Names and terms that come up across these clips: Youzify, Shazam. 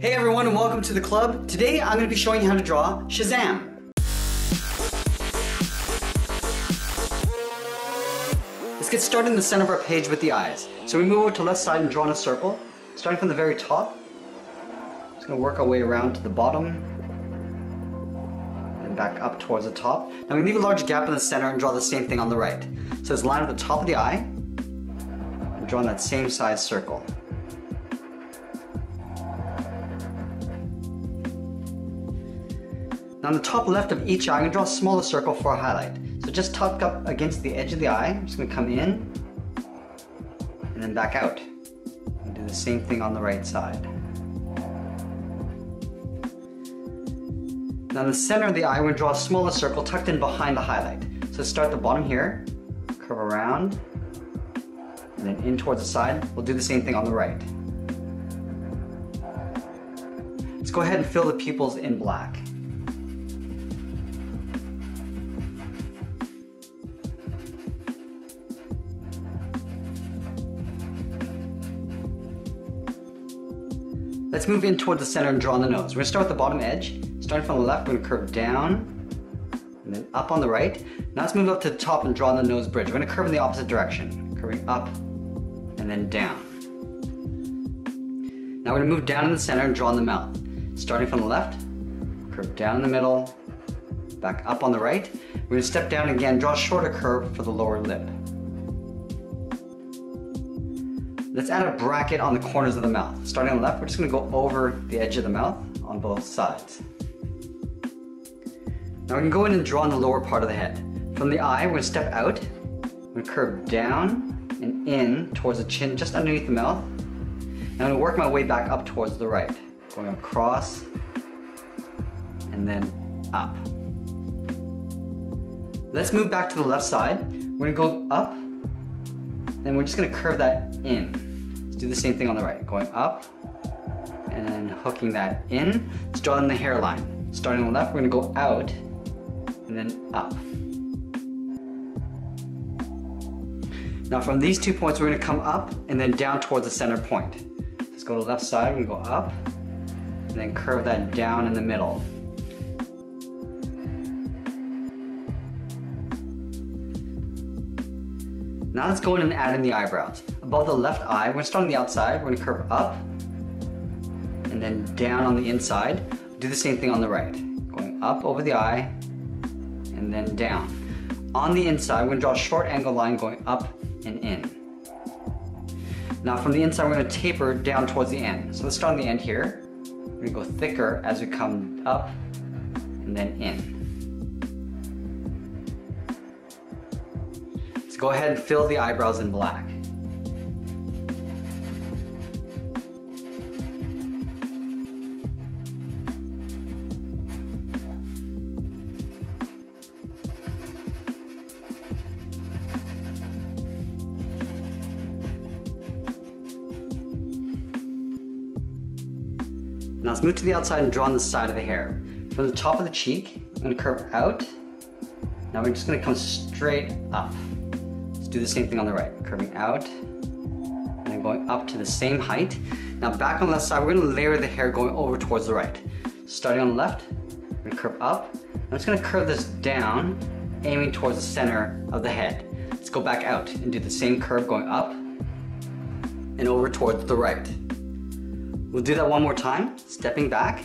Hey everyone, and welcome to the club. Today I'm going to be showing you how to draw Shazam. Let's get started in the center of our page with the eyes. So we move over to the left side and draw in a circle, starting from the very top. Just going to work our way around to the bottom and back up towards the top. Now we leave a large gap in the center and draw the same thing on the right. So let's line up the top of the eye and draw in that same size circle. On the top left of each eye, I'm going to draw a smaller circle for a highlight. So just tuck up against the edge of the eye. I'm just going to come in and then back out. And do the same thing on the right side. Now in the center of the eye, we're going to draw a smaller circle tucked in behind the highlight. So start at the bottom here, curve around, and then in towards the side. We'll do the same thing on the right. Let's go ahead and fill the pupils in black. Let's move in towards the center and draw on the nose. We're going to start with the bottom edge. Starting from the left, we're going to curve down and then up on the right. Now let's move up to the top and draw on the nose bridge. We're going to curve in the opposite direction, curving up and then down. Now we're going to move down in the center and draw on the mouth. Starting from the left, curve down in the middle, back up on the right. We're going to step down again, draw a shorter curve for the lower lip. Let's add a bracket on the corners of the mouth. Starting on the left, we're just going to go over the edge of the mouth on both sides. Now we can go in and draw on the lower part of the head. From the eye, we're going to step out. We're going to curve down and in towards the chin, just underneath the mouth. Now I'm going to work my way back up towards the right, going across and then up. Let's move back to the left side. We're going to go up, then we're just going to curve that in. Do the same thing on the right, going up and hooking that in. Let's draw in the hairline. Starting on the left, we're going to go out and then up. Now from these two points, we're going to come up and then down towards the center point. Let's go to the left side, we're going to go up and then curve that down in the middle. Now let's go in and add in the eyebrows. Above the left eye, we're going to start on the outside, we're going to curve up and then down on the inside. Do the same thing on the right, going up over the eye and then down. On the inside, we're going to draw a short angle line going up and in. Now from the inside, we're going to taper down towards the end. So let's start on the end here. We're going to go thicker as we come up and then in. Go ahead and fill the eyebrows in black. Now let's move to the outside and draw on the side of the hair. From the top of the cheek, I'm going to curve out. Now we're just going to come straight up. Do the same thing on the right, curving out and then going up to the same height. Now back on the left side, we're going to layer the hair going over towards the right. Starting on the left, we're going to curve up. I'm just going to curve this down, aiming towards the center of the head. Let's go back out and do the same curve going up and over towards the right. We'll do that one more time, stepping back.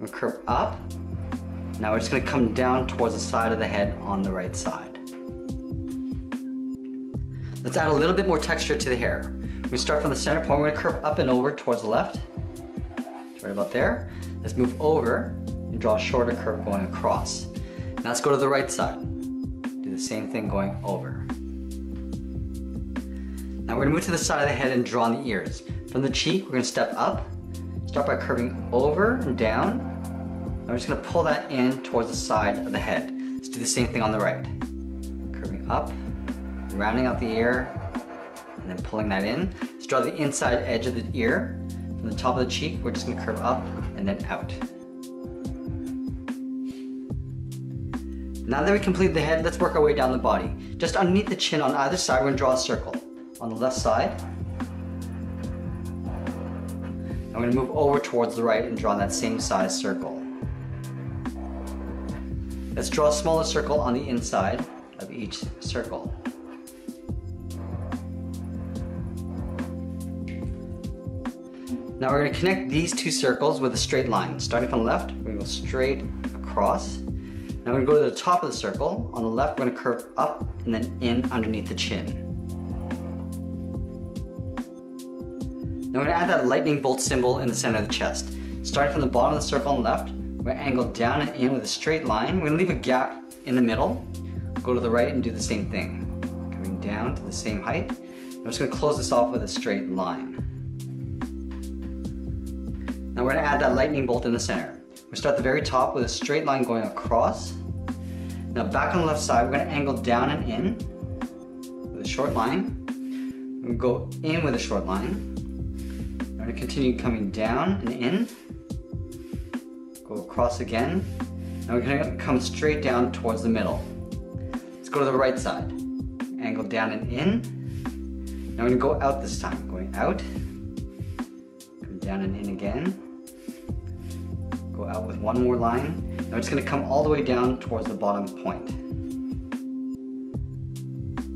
We'll curve up. Now we're just going to come down towards the side of the head on the right side. Let's add a little bit more texture to the hair. We start from the center point, we're going to curve up and over towards the left. It's right about there. Let's move over and draw a shorter curve going across. Now let's go to the right side. Do the same thing going over. Now we're going to move to the side of the head and draw on the ears. From the cheek, we're going to step up. Start by curving over and down. And we're just going to pull that in towards the side of the head. Let's do the same thing on the right. Curving up. Rounding out the ear and then pulling that in. Let's draw the inside edge of the ear. From the top of the cheek, we're just going to curve up and then out. Now that we completed the head, let's work our way down the body. Just underneath the chin on either side, we're going to draw a circle. On the left side, and I'm going to move over towards the right and draw that same size circle. Let's draw a smaller circle on the inside of each circle. Now we're going to connect these two circles with a straight line. Starting from the left, we're going to go straight across. Now we're going to go to the top of the circle. On the left, we're going to curve up and then in underneath the chin. Now we're going to add that lightning bolt symbol in the center of the chest. Starting from the bottom of the circle on the left, we're going to angle down and in with a straight line. We're going to leave a gap in the middle. Go to the right and do the same thing. Coming down to the same height. I'm just going to close this off with a straight line. Now we're going to add that lightning bolt in the center. We start at the very top with a straight line going across. Now back on the left side, we're going to angle down and in with a short line. We're going to go in with a short line. We're going to continue coming down and in. Go across again. Now we're going to come straight down towards the middle. Let's go to the right side. Angle down and in. Now we're going to go out this time. Going out. Come down and in again. Go out with one more line. Now it's going to come all the way down towards the bottom point.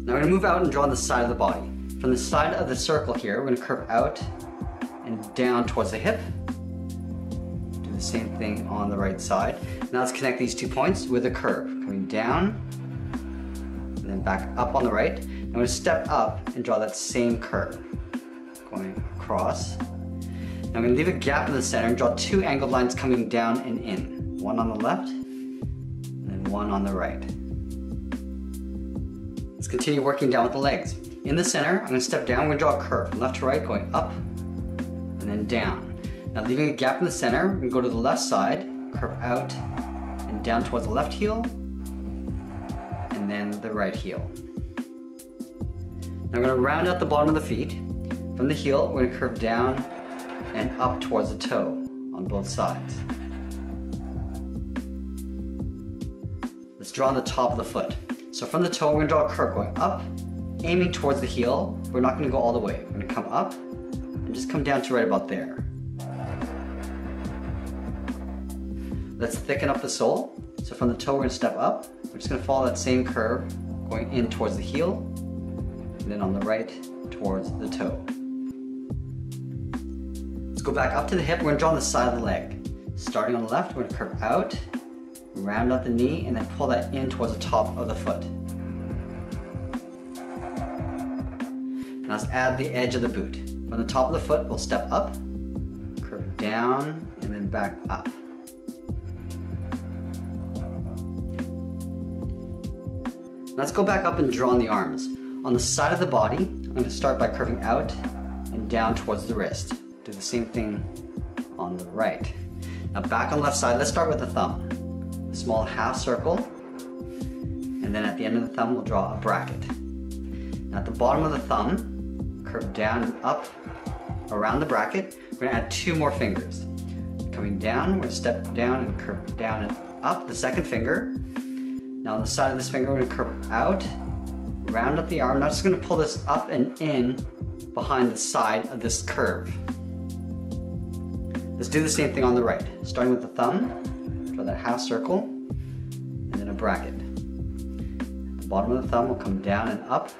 Now we're going to move out and draw the side of the body. From the side of the circle here, we're going to curve out and down towards the hip. Do the same thing on the right side. Now let's connect these two points with a curve. Coming down and then back up on the right. Now we're going to step up and draw that same curve. Going across. Now I'm going to leave a gap in the center and draw two angled lines coming down and in. One on the left and one on the right. Let's continue working down with the legs. In the center, I'm going to step down. We're going to draw a curve from left to right, going up and then down. Now leaving a gap in the center, we're going to go to the left side, curve out and down towards the left heel and then the right heel. Now we're going to round out the bottom of the feet. From the heel, we're going to curve down and up towards the toe on both sides. Let's draw on the top of the foot. So from the toe, we're going to draw a curve going up, aiming towards the heel. We're not going to go all the way. We're going to come up and just come down to right about there. Let's thicken up the sole. So from the toe, we're going to step up. We're just going to follow that same curve going in towards the heel and then on the right towards the toe. Let's go back up to the hip. We're going to draw on the side of the leg. Starting on the left, we're going to curve out, round out the knee, and then pull that in towards the top of the foot. Now let's add the edge of the boot. From the top of the foot, we'll step up, curve down, and then back up. Now let's go back up and draw on the arms. On the side of the body, I'm going to start by curving out and down towards the wrist. Do the same thing on the right. Now back on the left side, let's start with the thumb. A small half circle, and then at the end of the thumb, we'll draw a bracket. Now at the bottom of the thumb, curve down and up around the bracket. We're gonna add two more fingers. Coming down, we're gonna step down and curve down and up the second finger. Now on the side of this finger, we're gonna curve out, round up the arm. Now just gonna pull this up and in behind the side of this curve. Let's do the same thing on the right. Starting with the thumb, draw that half circle, and then a bracket. At the bottom of the thumb will come down and up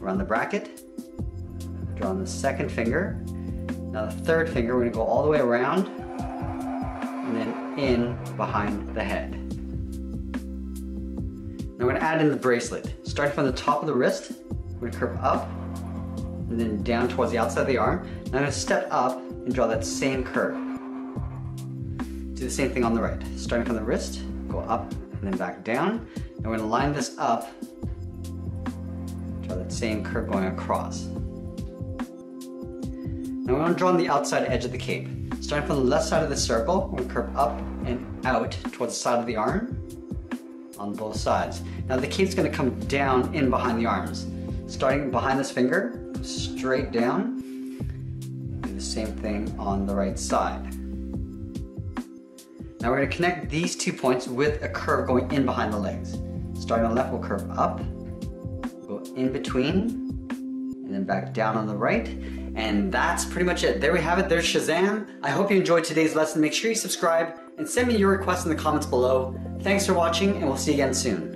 around the bracket. Draw on the second finger. Now the third finger, we're gonna go all the way around and then in behind the head. Now we're gonna add in the bracelet. Starting from the top of the wrist, we're gonna curve up and then down towards the outside of the arm. Now I'm gonna step up and draw that same curve. Do the same thing on the right. Starting from the wrist, go up and then back down. Now we're gonna line this up, draw that same curve going across. Now we're gonna draw on the outside edge of the cape. Starting from the left side of the circle, we're gonna curve up and out towards the side of the arm on both sides. Now the cape's gonna come down in behind the arms. Starting behind this finger, straight down. Same thing on the right side. Now we're going to connect these two points with a curve going in behind the legs. Starting on the left, we'll curve up, go in between, and then back down on the right. And that's pretty much it. There we have it. There's Shazam. I hope you enjoyed today's lesson. Make sure you subscribe and send me your requests in the comments below. Thanks for watching, and we'll see you again soon.